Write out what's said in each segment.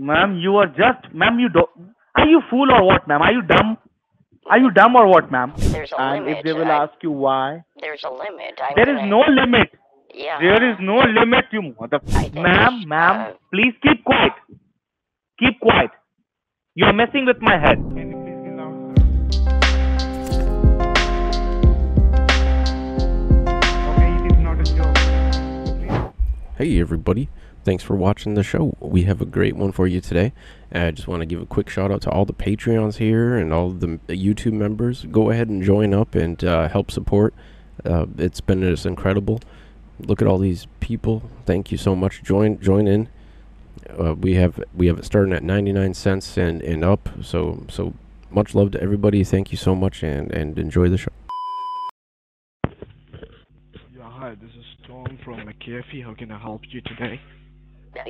Ma'am, you are just, ma'am, you don't, are you fool or what, ma'am? Are you dumb? Are you dumb or what, ma'am? There's a limit. And if they will ask you why, there's a limit. There is no limit. Yeah. There is no limit, you motherfucker. Ma'am, please keep quiet. Keep quiet. You are messing with my head. Can you please be loud, sir? Okay, it is not a joke. Please. Hey, everybody. Thanks for watching the show. We have a great one for you today. I just want to give a quick shout out to all the Patreons here and all the YouTube members. Go ahead and join up and help support. It's been just incredible. Look at all these people. Thank you so much. Join in. We have it starting at 99 cents and up. So much love to everybody. Thank you so much and enjoy the show. Yeah, hi. This is Tom from McAfee. How can I help you today?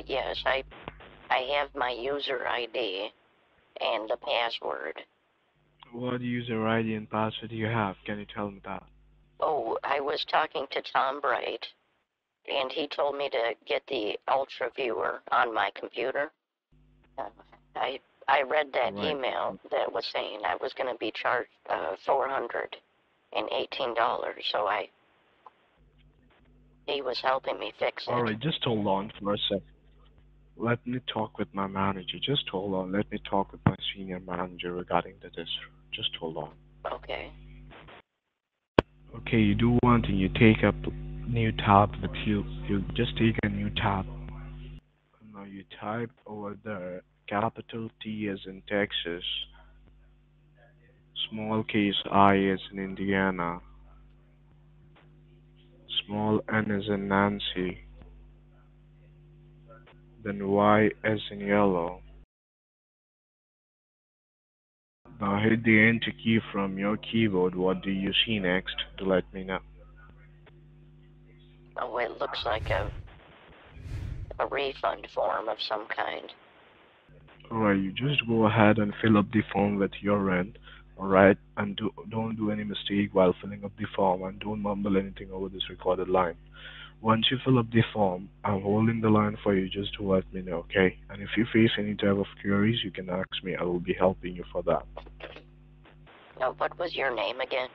Yes, I have my user ID and the password. What user ID and password do you have? Can you tell me that? Oh, I was talking to Tom Bright, and he told me to get the Ultra Viewer on my computer. I read that email that was saying I was going to be charged $418, so he was helping me fix it. All right, just hold on for a sec. Let me talk with my manager. Just hold on. Let me talk with my senior manager regarding this. Just hold on. Okay. Okay, you do one thing. You take a new tab with you. You just take a new tab. Now you type over there, capital T as in Texas, small case I as in Indiana, small N as in Nancy, then Y as in yellow. Now hit the enter key from your keyboard. What do you see next? To let me know. Oh, it looks like a refund form of some kind. Alright, you just go ahead and fill up the form with your end. Alright, and don't do any mistake while filling up the form, and don't mumble anything over this recorded line. Once you fill up the form, I'm holding the line for you just to let me know, okay? And if you face any type of queries, you can ask me. I will be helping you for that. Now, what was your name again?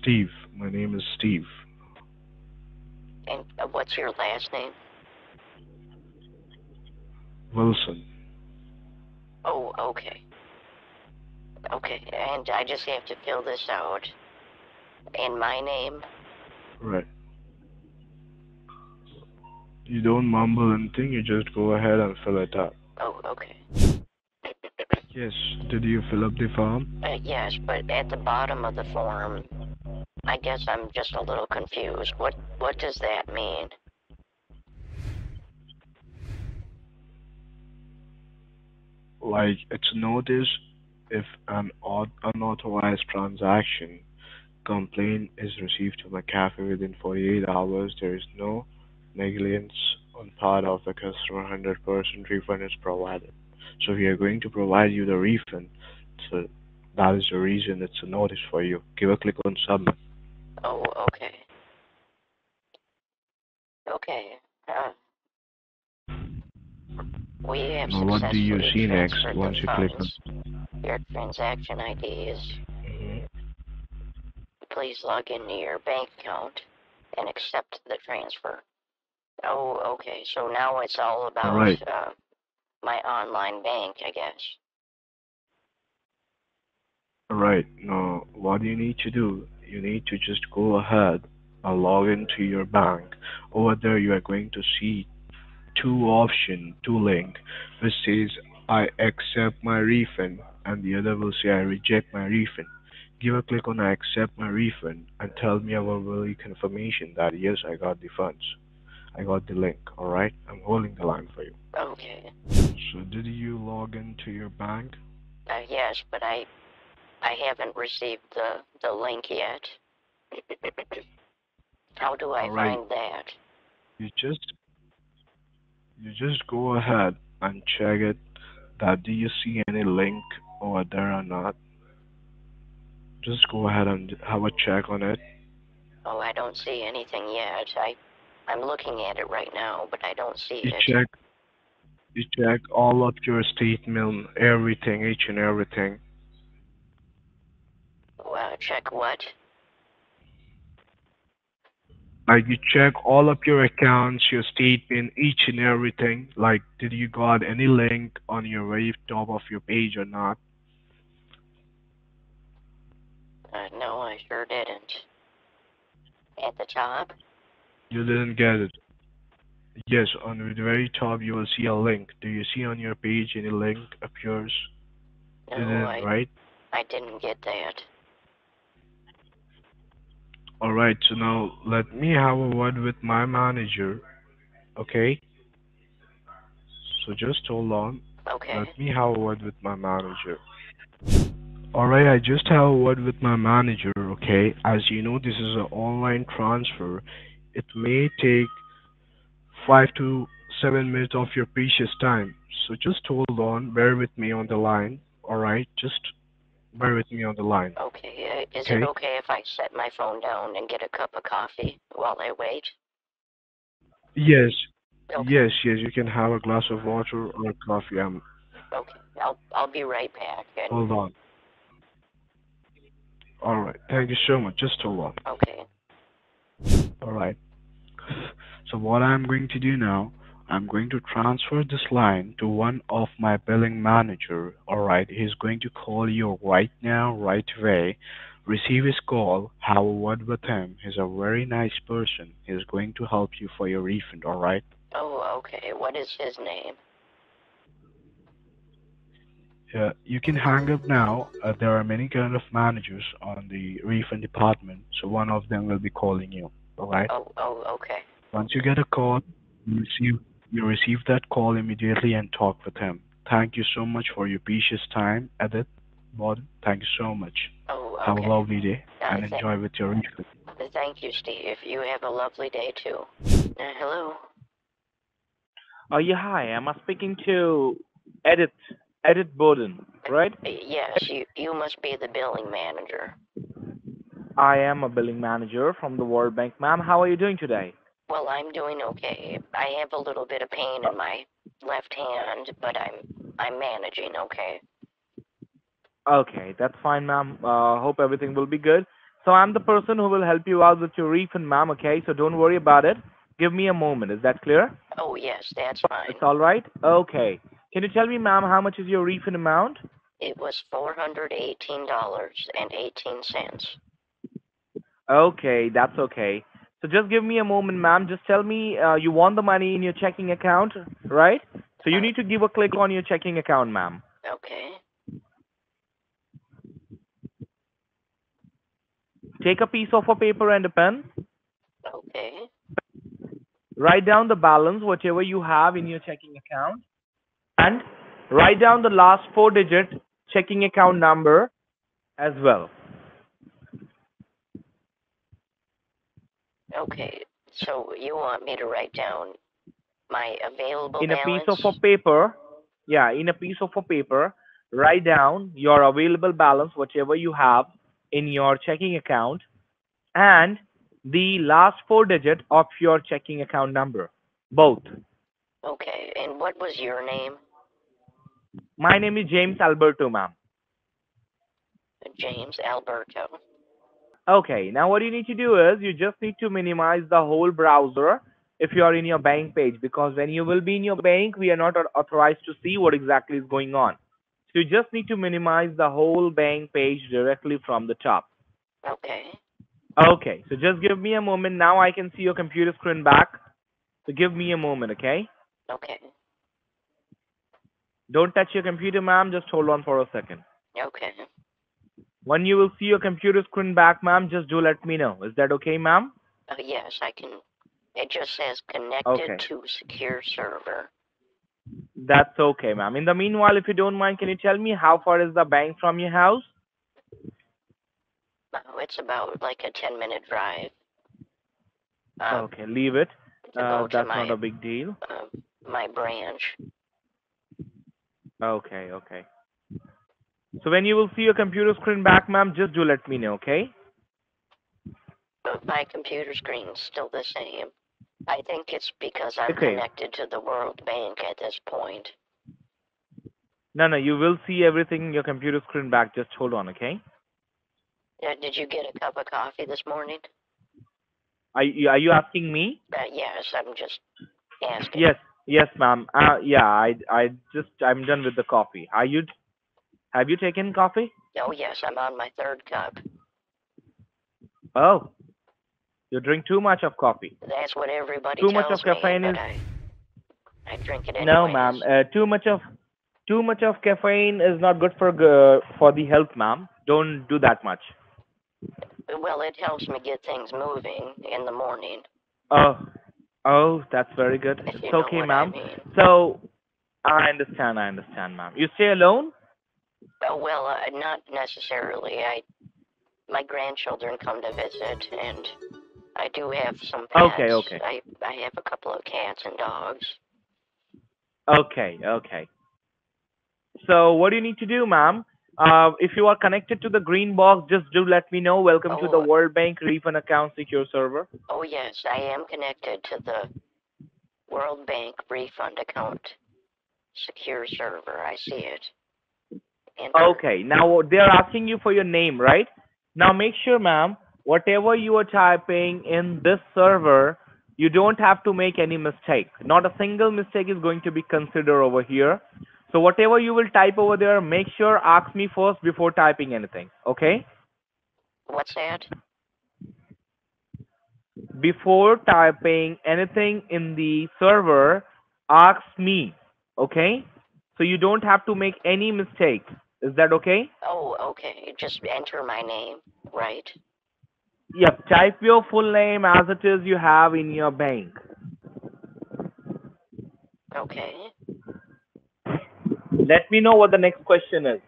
Steve. My name is Steve. And what's your last name? Wilson. Oh, okay. Okay, and I just have to fill this out in my name. Right. You don't mumble anything, you just go ahead and fill it up. Oh, okay. Yes, did you fill up the form? Yes, but at the bottom of the form, I guess I'm just a little confused. What does that mean? Like, it's notice if an unauthorized transaction complaint is received to McAfee within 48 hours, there is no negligence on part of the customer, 100% refund is provided. So we are going to provide you the refund. So that is the reason it's a notice for you. Give a click on submit. Oh, okay. Okay. We have now, what do you see next once you click on? Your transaction ID is... Please log into your bank account and accept the transfer. Oh, okay. So now it's all about my online bank, I guess. All right. Now, what do you need to do? You need to just go ahead and log into your bank. Over there, you are going to see two link, which says, I accept my refund, and the other will say, I reject my refund. Give a click on I accept my refund and tell me about verbal confirmation that yes, I got the funds. I got the link, alright? I'm holding the line for you. Okay. So did you log into your bank? Yes, but I haven't received the link yet. How do I find that? You just go ahead and check it that do you see any link over there or not? Just go ahead and have a check on it. Oh, I don't see anything yet. I'm looking at it right now, but I don't see it. You check You check all of your statement, everything, each and everything. Wow, check what? Like you check all of your accounts, your statement, each and everything. Like, did you got any link on your right top of your page or not? No, I sure didn't. At the top? You didn't get it. Yes, on the very top you will see a link. Do you see on your page any link appears? No, right? I didn't get that. All right, so now let me have a word with my manager, okay? So just hold on. Okay. Let me have a word with my manager. All right, I just have a word with my manager, okay? As you know, this is an online transfer. It may take 5 to 7 minutes of your precious time. So just hold on, bear with me on the line, all right? Just bear with me on the line. Okay. Is it okay if I set my phone down and get a cup of coffee while I wait? Yes. Okay. Yes. You can have a glass of water or coffee. Okay. I'll be right back. Hold on. All right. Thank you so much. Just hold on. Okay. All right. So what I'm going to do now, I'm going to transfer this line to one of my billing manager. All right, he's going to call you right now, right away. Receive his call, have a word with him. He's a very nice person. He's going to help you for your refund, all right? Oh, okay. What is his name? Yeah, you can hang up now. There are many kind of managers on the refund department, so one of them will be calling you, all right? Oh, okay. Once you get a call, you receive that call immediately and talk with him. Thank you so much for your precious time, Edith Boden. Thank you so much. Oh, okay. Have a lovely day and enjoy with your refund. Thank you, Steve. You have a lovely day too. Hello. Oh yeah, hi. Am I speaking to Edith Boden, right? Yes, you must be the billing manager. I am a billing manager from the World Bank, ma'am. How are you doing today? Well, I'm doing okay. I have a little bit of pain in my left hand, but I'm managing okay. Okay, that's fine, ma'am. Hope everything will be good. So I'm the person who will help you out with your refund, ma'am, okay? So don't worry about it. Give me a moment. Is that clear? Oh, yes, that's fine. It's all right? Okay. Can you tell me, ma'am, how much is your refund amount? It was $418.18. Okay, that's okay. So just give me a moment, ma'am. Just tell me you want the money in your checking account, right? So you need to give a click on your checking account, ma'am. Okay. Take a piece of a paper and a pen. Okay. Write down the balance, whatever you have in your checking account. And write down the last 4-digit checking account number as well. Okay, so you want me to write down my available balance? In a piece of a paper, yeah, in a piece of a paper, write down your available balance, whatever you have in your checking account, and the last 4-digit of your checking account number, both. Okay, and what was your name? My name is James Alberto, ma'am. James Alberto. Okay, now what you need to do is you just need to minimize the whole browser if you are in your bank page, because when you will be in your bank, we are not authorized to see what exactly is going on. So you just need to minimize the whole bank page directly from the top. Okay. Okay, so just give me a moment. Now I can see your computer screen back. So give me a moment, okay? Okay. Don't touch your computer, ma'am. Just hold on for a second. Okay. When you will see your computer screen back, ma'am, just do let me know. Is that okay, ma'am? Yes, I can. It just says connected to secure server. That's okay, ma'am. In the meanwhile, if you don't mind, can you tell me how far is the bank from your house? Oh, it's about like a 10-minute drive. Okay, leave it. That's not a big deal. My branch. Okay. So when you will see your computer screen back, ma'am, just do let me know, okay? My computer screen is still the same. I think it's because I'm connected to the World Bank at this point. No, no, you will see everything in your computer screen back. Just hold on, okay? Yeah, did you get a cup of coffee this morning? Are you asking me? Yes, I'm just asking. Yes, yes, ma'am. I'm done with the coffee. Have you taken coffee? Oh, yes, I'm on my third cup. Oh, you drink too much of coffee. That's what everybody tells me. Too much of caffeine is. I drink it anyway. No, ma'am. Too much of caffeine is not good for the health, ma'am. Don't do that much. Well, it helps me get things moving in the morning. Oh, that's very good. It's okay, ma'am. I mean. So, I understand, ma'am. You stay alone? Well, not necessarily. My grandchildren come to visit, and I do have some pets. Okay. I have a couple of cats and dogs. Okay. So, what do you need to do, ma'am? If you are connected to the green box, just do let me know. Welcome to the World Bank Refund Account Secure Server. Oh, yes, I am connected to the World Bank Refund Account Secure Server. I see it. Okay, now they're asking you for your name, right? Now make sure, ma'am, whatever you are typing in this server, you don't have to make any mistake. Not a single mistake is going to be considered over here. So whatever you will type over there, make sure ask me first before typing anything, okay? What's that? Before typing anything in the server, ask me, okay? So you don't have to make any mistake. Is that okay? Oh, okay. Just enter my name, right? Yep. Type your full name as it is you have in your bank. Okay. Let me know what the next question is.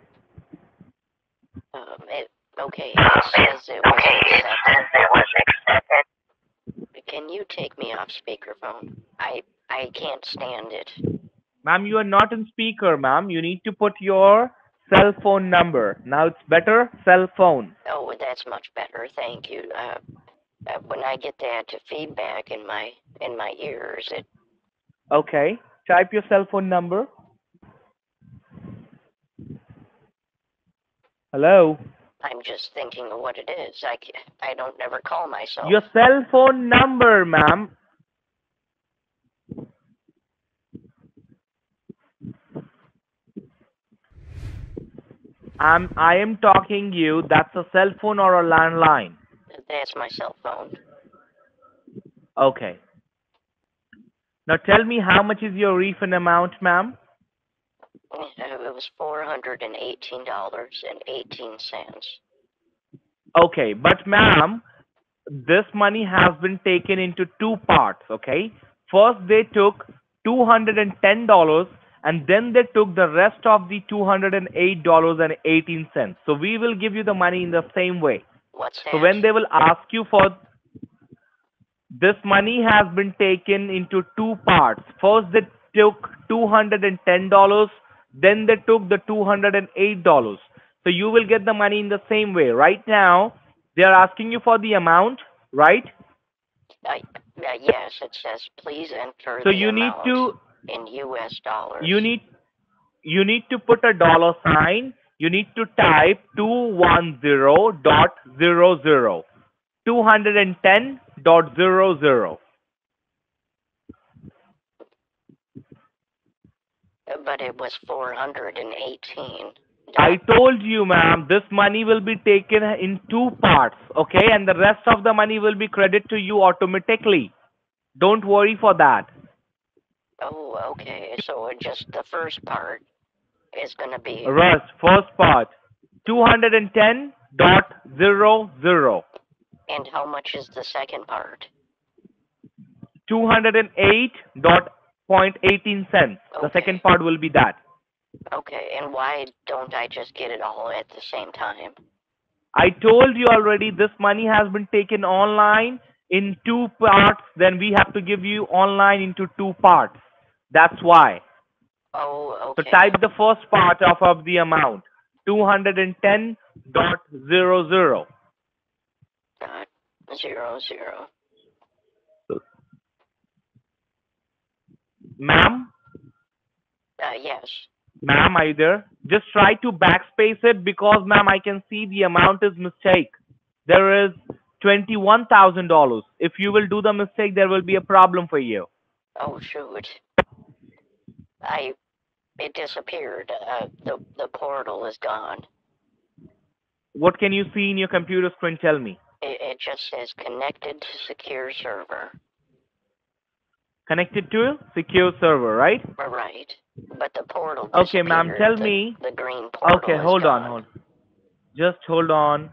It says it was accepted. Can you take me off speakerphone? I can't stand it. Ma'am, you are not in speaker, ma'am. You need to put your cell phone number. Now it's better, cell phone. Oh, that's much better. Thank you. When I get that feedback in my ears, it. Okay. Type your cell phone number. Hello. I'm just thinking of what it is. I don't never call myself. Your cell phone number, ma'am. I am talking you. That's a cell phone or a landline? That's my cell phone. Okay. Now tell me, how much is your refund amount, ma'am? It was $418.18. Okay, but ma'am, this money has been taken into two parts, okay? First, they took $210, and then they took the rest of the $208.18. So we will give you the money in the same way. What's that? So when they will ask you for this money has been taken into two parts. First, they took $210. Then they took the $208. So you will get the money in the same way. Right now, they are asking you for the amount, right? Yes, it says please enter the amount. So you need to... in US dollars. You need to put a dollar sign. You need to type 210.00. 210.00. But it was 418. I told you, ma'am, this money will be taken in two parts, okay? And the rest of the money will be credited to you automatically. Don't worry for that. Oh, okay. So just the first part is going to be... first part, 210.00. And how much is the second part? 208.18 cents. Okay. The second part will be that. Okay, and why don't I just get it all at the same time? I told you already, this money has been taken online in two parts, then we have to give you online into two parts. That's why. Oh, okay. So type the first part of the amount, 210.00. Ma'am? Yes. Ma'am, are you there? Just try to backspace it because, ma'am, I can see the amount is mistake. There is $21,000. If you will do the mistake, there will be a problem for you. Oh, shoot. It disappeared. The portal is gone. What can you see in your computer screen? Tell me. It just says connected to secure server. Connected to secure server, right? Right. But the portal. Okay, ma'am. Tell me. The green portal. Okay, hold on, hold. Just hold on.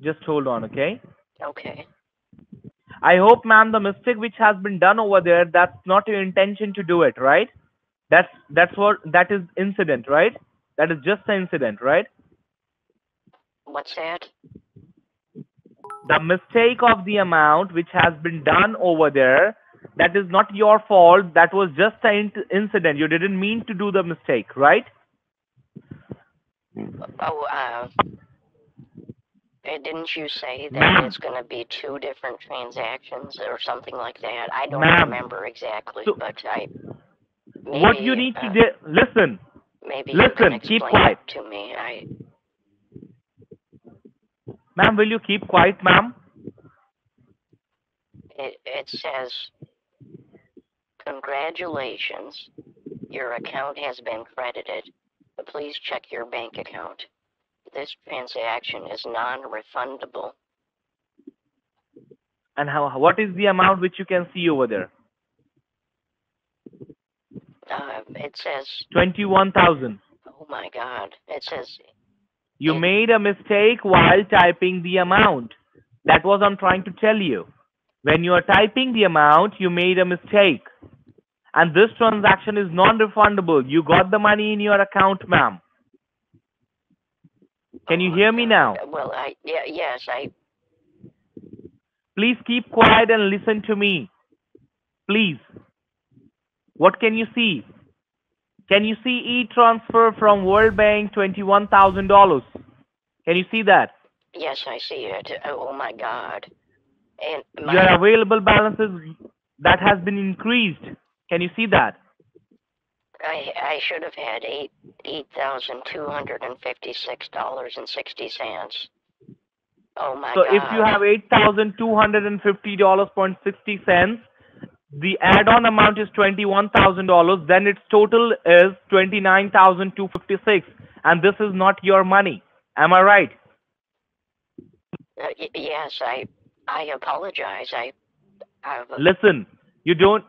Just hold on, okay? Okay. I hope, ma'am, the mistake which has been done over there, that's not your intention to do it, right? That's what that is incident, right? That is just an incident, right? What's that? The mistake of the amount which has been done over there, that is not your fault. That was just an incident. You didn't mean to do the mistake, right? Oh, didn't you say that it's going to be two different transactions or something like that? I don't remember exactly, so, but I... Maybe, what you need to do... Listen. Maybe listen, you can explain keep quiet. It to me. Ma'am, will you keep quiet, ma'am? It says, congratulations, your account has been credited. Please check your bank account. This transaction is non-refundable. And how? What is the amount which you can see over there? It says... 21,000. Oh my God. It says... You made a mistake while typing the amount. That was I'm trying to tell you. When you are typing the amount, you made a mistake. And this transaction is non-refundable. You got the money in your account, ma'am. Can you hear me now? Well, yes. Please keep quiet and listen to me. Please. What can you see? Can you see e-transfer from World Bank $21,000? Can you see that? Yes, I see it. Oh my God. And your available balances that has been increased. Can you see that? I should have had $8,256.60. Oh my God. So if you have $8,250.60, the add-on amount is $21,000, then its total is $29,256, and this is not your money. Am I right? Yes, I apologize. Listen, you don't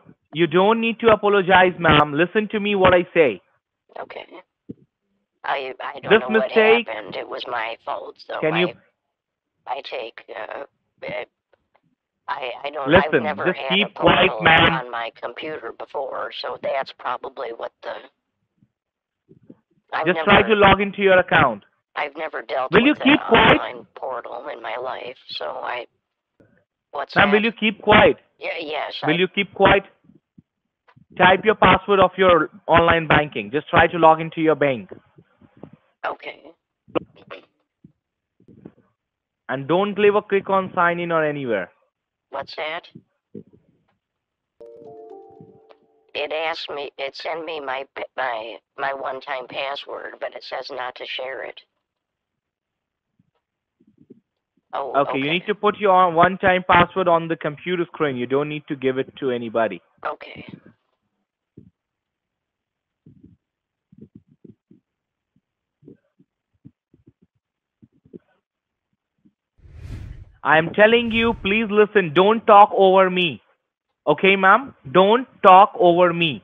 need to apologize, ma'am. Listen to me what I say. Okay. I don't know what happened. It was my fault, so I take I don't I've never had a portal on my computer before, so that's probably what the Just try to log into your account. I've never dealt with an online portal in my life, so I Ma'am, will you keep quiet? Yes. Will you keep quiet? Type your password of your online banking. Just try to log into your bank. Okay. And don't leave a click on sign in or anywhere. What's that? It asked me, it sent me my one-time password, but it says not to share it. Oh, okay, you need to put your one-time password on the computer screen. You don't need to give it to anybody. Okay. I am telling you, please listen. Don't talk over me. Okay, ma'am? Don't talk over me.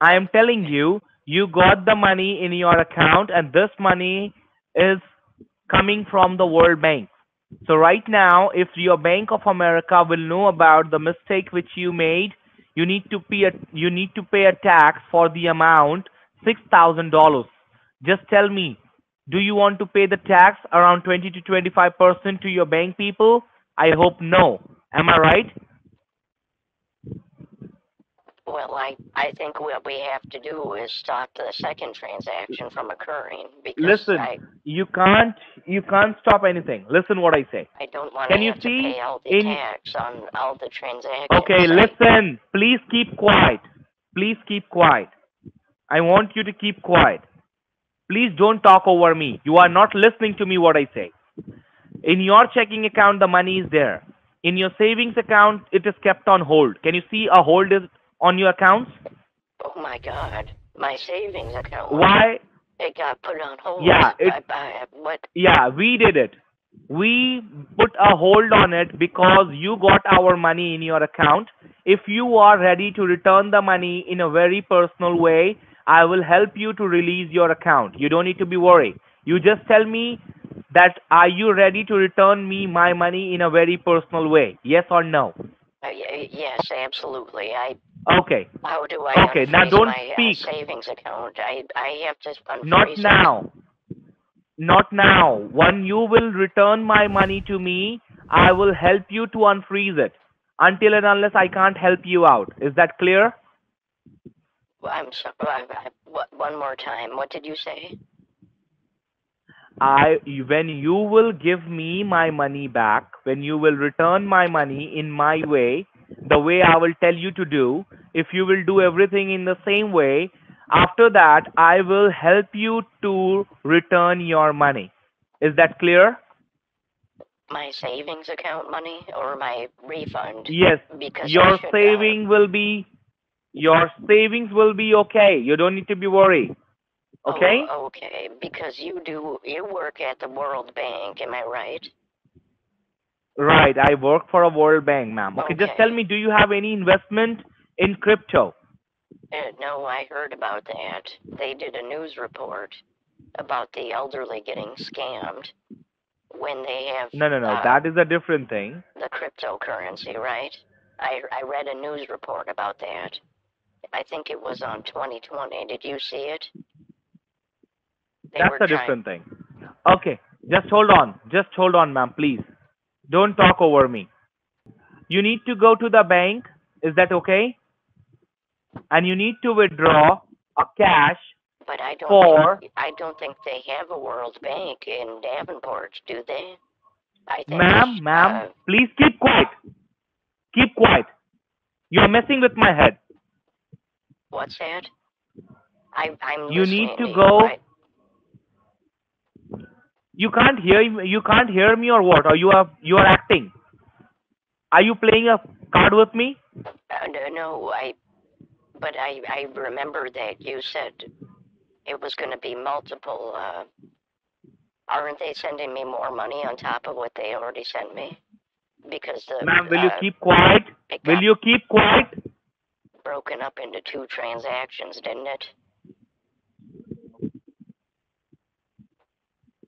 I am telling you, you got the money in your account, and this money is coming from the World Bank. So right now, if your Bank of America will know about the mistake which you made, you need to pay a tax for the amount $6,000. Just tell me, do you want to pay the tax around 20 to 25% to your bank people? I hope no. Am I right? Well, I think what we have to do is stop the second transaction from occurring. Listen, you can't stop anything. Listen what I say. I don't want to pay all the tax on all the transactions. Okay, listen. Please keep quiet. Please keep quiet. I want you to keep quiet. Please don't talk over me. You are not listening to me what I say. In your checking account, the money is there. In your savings account, it is kept on hold. Can you see a hold is on your accounts? Oh my God, my savings account. Why? It got put on hold. Yeah, what? Yeah, we did it. We put a hold on it because you got our money in your account. If you are ready to return the money in a very personal way, I will help you to release your account. You don't need to be worried. You just tell me that are you ready to return me my money in a very personal way? Yes or no? Yes, absolutely. Okay. How do I? Okay, now don't speak. Savings account. I have to. Not now. Not now. When you will return my money to me, I will help you to unfreeze it. Until and unless I can't help you out. Is that clear? I'm sorry. One more time. What did you say? When you will give me my money back, when you will return my money in my way, the way I will tell you to do, if you will do everything in the same way, after that, I will help you to return your money. Is that clear? My savings account money or my refund? Yes, because your savings will be okay. You don't need to be worried. Okay. Oh, okay, because you work at the World Bank, am I right? Right, I work for a World Bank, ma'am. Okay, just tell me, do you have any investment in crypto? No, I heard about that. They did a news report about the elderly getting scammed when they have... No, that is a different thing. The cryptocurrency, right? I read a news report about that. I think it was on 2020. Did you see it? That's a different thing. Okay, just hold on. Just hold on, ma'am, please. Don't talk over me. You need to go to the bank. Is that okay? And you need to withdraw a cash I don't think they have a World Bank in Davenport, do they? Ma'am, please keep quiet. Keep quiet. You're messing with my head. What's that? I'm listening. You need to go... You can't hear me or what? Or you are acting? Are you playing a card with me? No, but I remember that you said it was going to be multiple. Aren't they sending me more money on top of what they already sent me? Because the ma'am, will you keep quiet? Will you keep quiet? Broken up into two transactions, didn't it?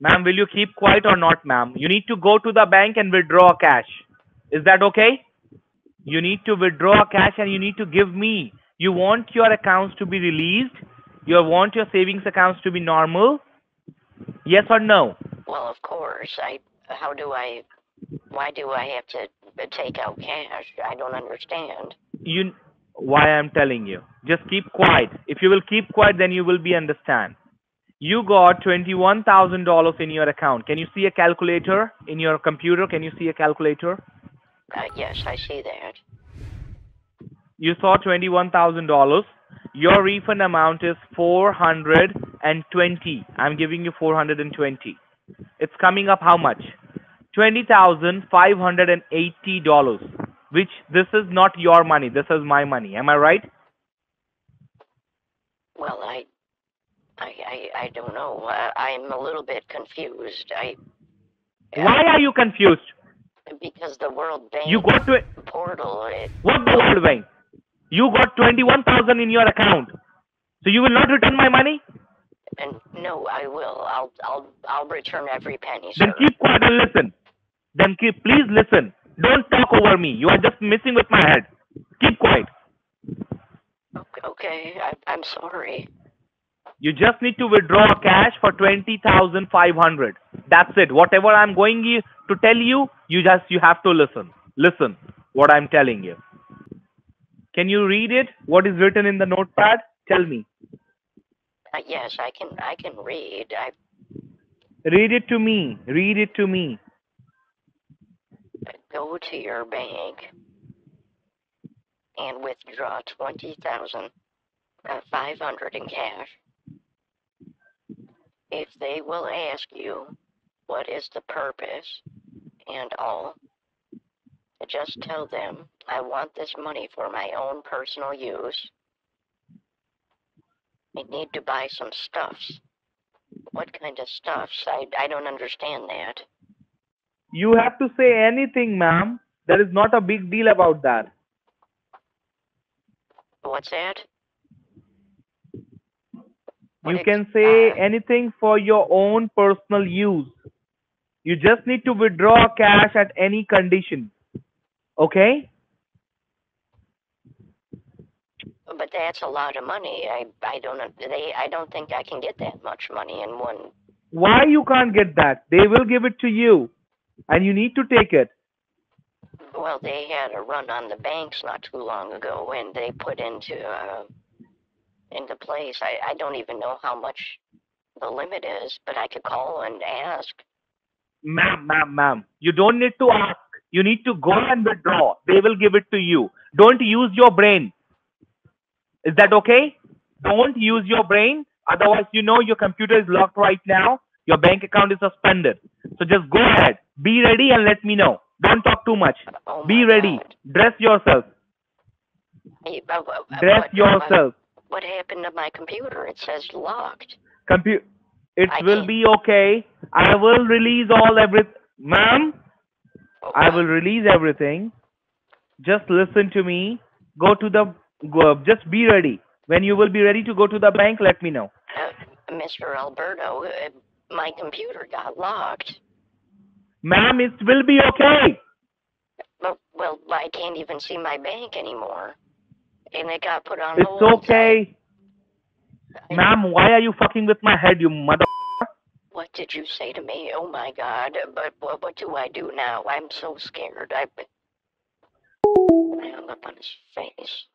Ma'am, will you keep quiet or not, ma'am? You need to go to the bank and withdraw cash. Is that okay? You need to withdraw cash and you need to give me. You want your accounts to be released. You want your savings accounts to be normal. Yes or no? Well, of course. Why do I have to take out cash? I don't understand. Why I'm telling you. Just keep quiet. If you will keep quiet, then you will be understand. You got $21,000 in your account. Can you see a calculator in your computer? Can you see a calculator? Yes, I see that. You saw $21,000. Your refund amount is 420. I'm giving you 420. It's coming up how much? $20,580, which this is not your money. This is my money. Am I right? Well, I don't know. I'm a little bit confused. Why are you confused? Because the World Bank portal. What the World Bank? You got 21,000 in your account. So you will not return my money? And no, I will. I'll return every penny. Sir. Then keep quiet and listen. Please listen. Don't talk over me. You are just messing with my head. Keep quiet. Okay. I'm sorry. You just need to withdraw cash for $20,500. That's it. Whatever I'm going to tell you, you have to listen. Listen what I'm telling you. Can you read it? What is written in the notepad? Tell me. Yes, I can read. Read it to me. Read it to me. Go to your bank and withdraw $20,500 in cash. If they will ask you what is the purpose and all, just tell them I want this money for my own personal use. I need to buy some stuffs. What kind of stuffs? I don't understand that. You have to say anything, ma'am. There is not a big deal about that. What's that? You can say anything for your own personal use. You just need to withdraw cash at any condition. Okay? But that's a lot of money. I don't think I can get that much money in one. Why you can't get that? They will give it to you, and you need to take it. Well, they had a run on the banks not too long ago, and they put into place. I don't even know how much the limit is, but I could call and ask. Ma'am, you don't need to ask. You need to go and withdraw. They will give it to you. Don't use your brain. Is that okay? Don't use your brain. Otherwise, you know your computer is locked right now. Your bank account is suspended. So just go ahead. Be ready and let me know. Don't talk too much. Oh, be ready. God. Dress yourself. Hey, dress yourself. What happened to my computer? It says locked. It will be okay. I will release everything. Ma'am? I will release everything. Just listen to me. Just be ready. When you will be ready to go to the bank, let me know. Mr. Alberto, my computer got locked. Ma'am, it will be okay. Well, I can't even see my bank anymore. And it got put on hold. It's okay. Ma'am, why are you fucking with my head, you mother... What did you say to me? Oh my God! But what do I do now? I'm so scared. I hung up on his face.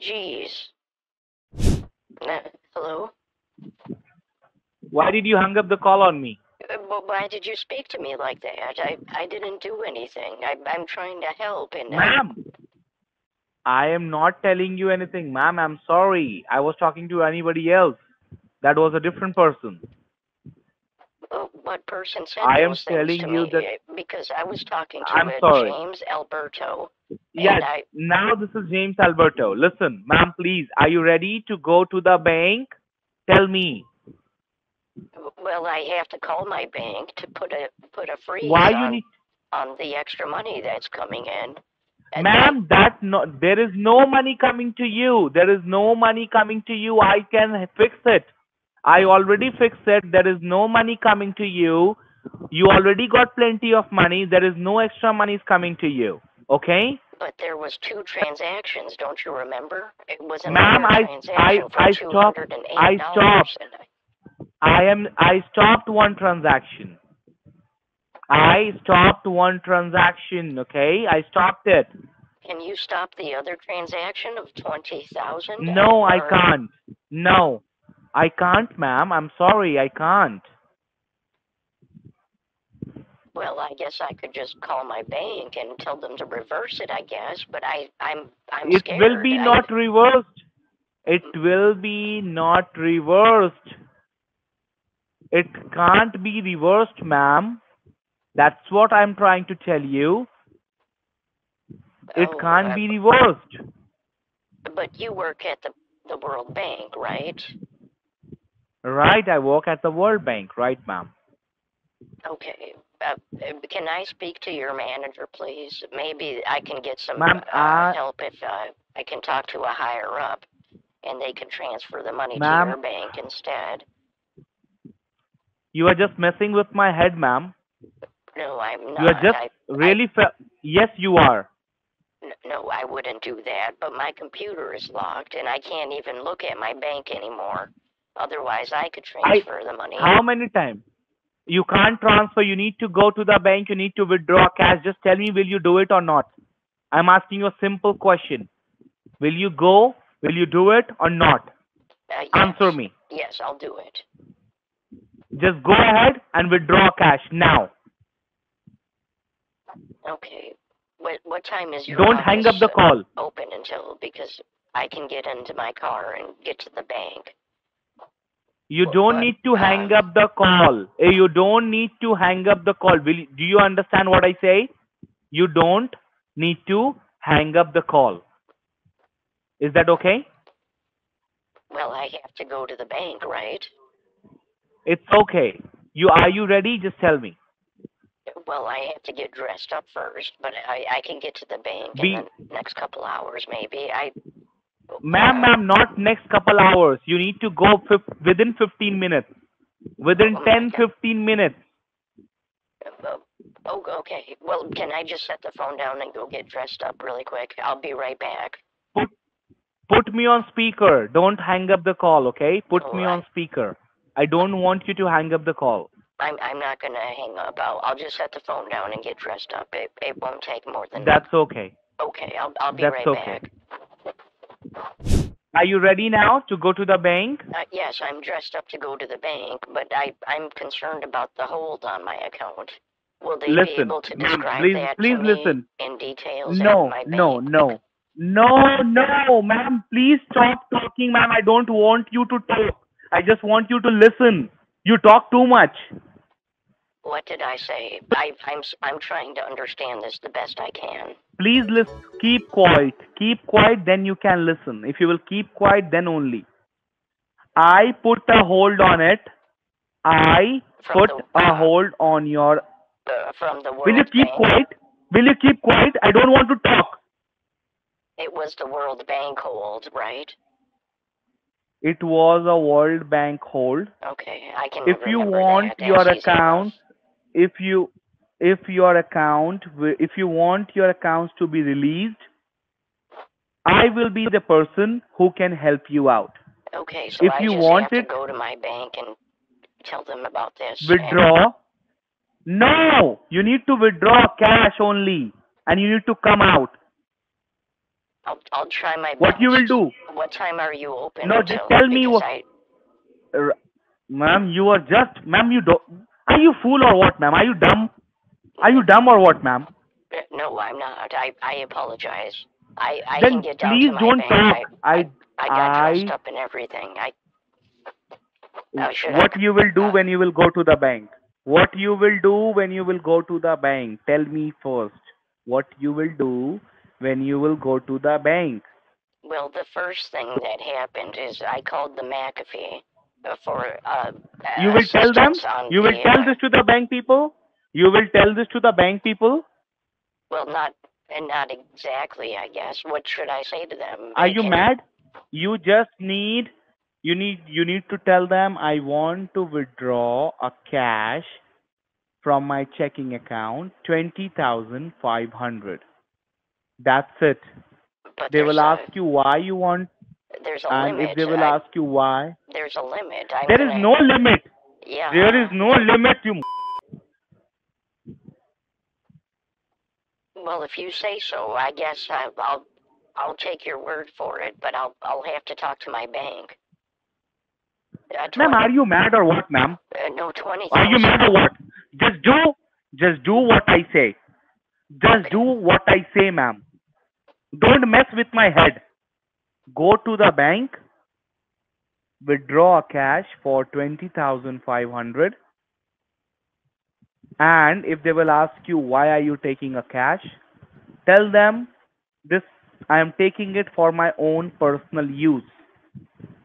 Jeez. Hello. Why did you hang up the call on me? Why did you speak to me like that? I didn't do anything. I'm trying to help. And ma'am, I am not telling you anything, ma'am. I'm sorry. I was talking to anybody else. That was a different person. What person said those things to me? Because I was talking to James Alberto. Yes, now this is James Alberto. Listen, ma'am, please, are you ready to go to the bank? Tell me. Well, I have to call my bank to put a freeze on the extra money that's coming in. Ma'am, there is no money coming to you. There is no money coming to you. I can fix it. I already fixed it. There is no money coming to you. You already got plenty of money. There is no extra money coming to you. Okay? But there was 2 transactions. Don't you remember? It was another transaction for $208. I stopped one transaction. I stopped one transaction. Okay? I stopped it. Can you stop the other transaction of $20,000? No, I can't. No. I can't, ma'am. I'm sorry, I can't. Well, I guess I could just call my bank and tell them to reverse it, I guess, but I'm scared. It will be not reversed. It will be not reversed. It can't be reversed, ma'am. That's what I'm trying to tell you. It can't be reversed. But you work at the World Bank, right? Right, I work at the World Bank, right, ma'am? Okay. Can I speak to your manager, please? Maybe I can get some help if I can talk to a higher up, and they can transfer the money to your bank instead. You are just messing with my head, ma'am. No, I'm not. You are just yes, you are. No, I wouldn't do that. But my computer is locked, and I can't even look at my bank anymore. Otherwise, I could transfer the money. How many times? You can't transfer. You need to go to the bank. You need to withdraw cash. Just tell me, will you do it or not? I'm asking you a simple question. Will you go? Will you do it or not? Yes. Answer me. Yes, I'll do it. Just go ahead and withdraw cash now. Okay. What time is your office? Don't hang up the call. Open until, because I can get into my car and get to the bank. You don't need to hang up the call. You don't need to hang up the call. Do you understand what I say? You don't need to hang up the call. Is that okay? Well, I have to go to the bank, right? It's okay. Are you ready? Just tell me. Well, I have to get dressed up first, but I can get to the bank in the next couple hours, maybe. Ma'am, not next couple hours. You need to go within 15 minutes. Within 10-15 minutes. Oh, okay. Well, can I just set the phone down and go get dressed up really quick? I'll be right back. Put me on speaker. Don't hang up the call, okay? Put me on speaker. I don't want you to hang up the call. I'm not going to hang up. I'll just set the phone down and get dressed up. It won't take more than that. That's okay. Okay, I'll be right back. Are you ready now to go to the bank? Yes, I'm dressed up to go to the bank, but I'm concerned about the hold on my account. Will they be able to describe that to me in details? No, ma'am, please stop talking, ma'am. I don't want you to talk. I just want you to listen. You talk too much. What did I say? I'm trying to understand this the best I can. Please listen. Keep quiet. Keep quiet, then you can listen. If you will keep quiet, then only. I put a hold on it. I put a hold on your... From the World Bank. Will you keep quiet? Will you keep quiet? I don't want to talk. It was the World Bank hold, right? It was a World Bank hold. Okay, I can remember that. If you want your account... If you want your accounts to be released, I will be the person who can help you out. Okay, so I just have to go to my bank and tell them about this. Withdraw? No, you need to withdraw cash only, and you need to come out. I'll try my best. What you will do? What time are you open? No, just tell me what. Ma'am, you are just, ma'am, you don't. Are you fool or what, ma'am? Are you dumb? Are you dumb or what, ma'am? No, I'm not. I apologize. I can get down to my bank. I got dressed up and everything. What you will do when you will go to the bank? What you will do when you will go to the bank? Tell me first. What you will do when you will go to the bank? Well, the first thing that happened is I called the McAfee. You will tell them? You will tell this to the bank people? You will tell this to the bank people? Well, not exactly, I guess. What should I say to them? Are you mad? You just need to tell them I want to withdraw a cash from my checking account, 20,500. That's it. But they will ask you why you want. There's a limit. If they will ask you why, there's a limit. There is no limit. Yeah. There is no limit. Well, if you say so, I guess I'll take your word for it. But I'll have to talk to my bank. Ma'am, are you mad or what, ma'am? No, 20,000. Are you mad or what? Just do what I say. Just do what I say, ma'am. Don't mess with my head. Go to the bank, withdraw cash for 20,500, and if they will ask you why are you taking a cash, tell them this, I am taking it for my own personal use.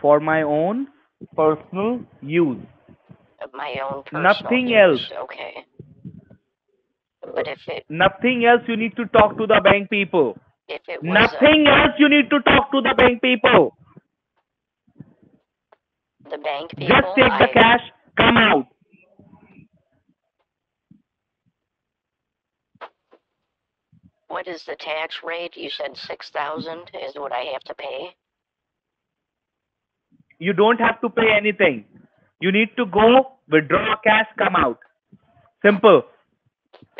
For my own personal use. My own personal use. Nothing else. Okay. But if it... Nothing else you need to talk to the bank people. Nothing else you need to talk to the bank people. The bank people. Just take the cash, come out. What is the tax rate? You said 6,000 is what I have to pay. You don't have to pay anything. You need to go, withdraw cash, come out. Simple.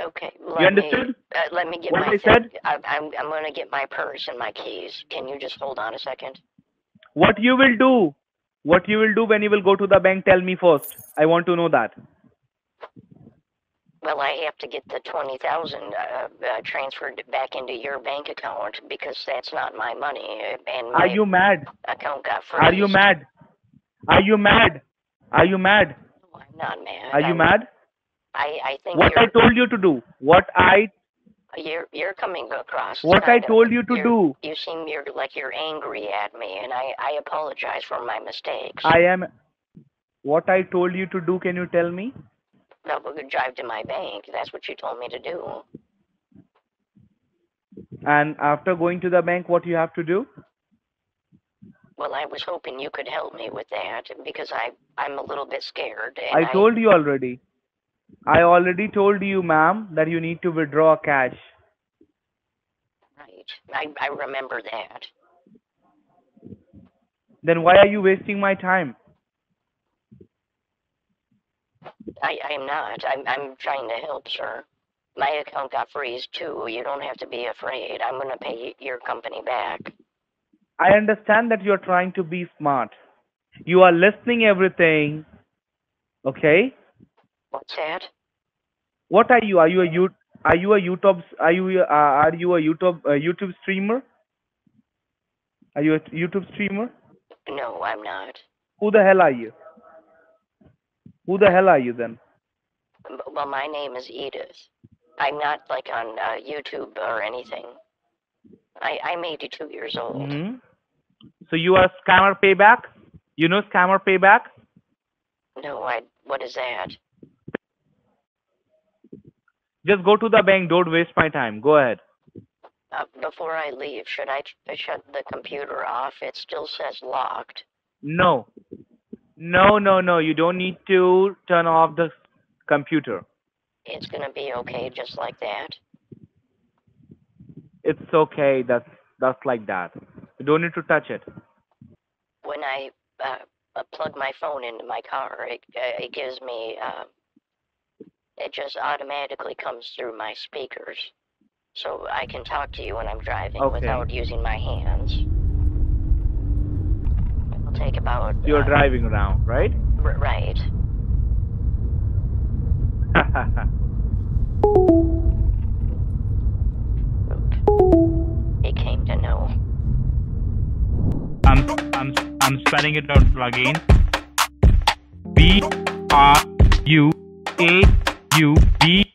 Okay. You understood? Let me get what I said? I'm going to get my purse and my keys. Can you just hold on a second? What you will do when you will go to the bank, tell me first. I want to know that. Well, I have to get the 20,000 transferred back into your bank account because that's not my money. And my account got frozen. Are you mad? Are you mad? Are you mad? No, I'm not mad. Are you mad? I think what I told you to do. What I you're coming across. What I told you to do. You seem like you're angry at me, and I apologize for my mistakes. I am. What I told you to do. Can you tell me? No, we could drive to my bank. That's what you told me to do. And after going to the bank, what you have to do? Well, I was hoping you could help me with that because I'm a little bit scared. And I told you already. I already told you, ma'am, that you need to withdraw cash. Right. I remember that. Then why are you wasting my time? I am not. I'm trying to help, sir. My account got freeze too. You don't have to be afraid. I'm going to pay your company back. I understand that you're trying to be smart. You are listening everything. Okay? What's that? What are you? Are you a YouTube? Are you a YouTube streamer? Are you a YouTube streamer? No, I'm not. Who the hell are you? Who the hell are you then? Well, my name is Edith. I'm not like on YouTube or anything. I'm 82 years old. Mm-hmm. So you are Scammer Payback? You know Scammer Payback? No, what is that? Just go to the bank. Don't waste my time. Go ahead. Before I leave, should I shut the computer off? It still says locked. No. No, no, no. You don't need to turn off the computer. It's going to be okay just like that. It's okay. That's like that. You don't need to touch it. When I plug my phone into my car, it gives me... it just automatically comes through my speakers. So I can talk to you when I'm driving without using my hands. Take about you're driving around, right? Right. It came to know. I'm spelling it out again. B R U A U B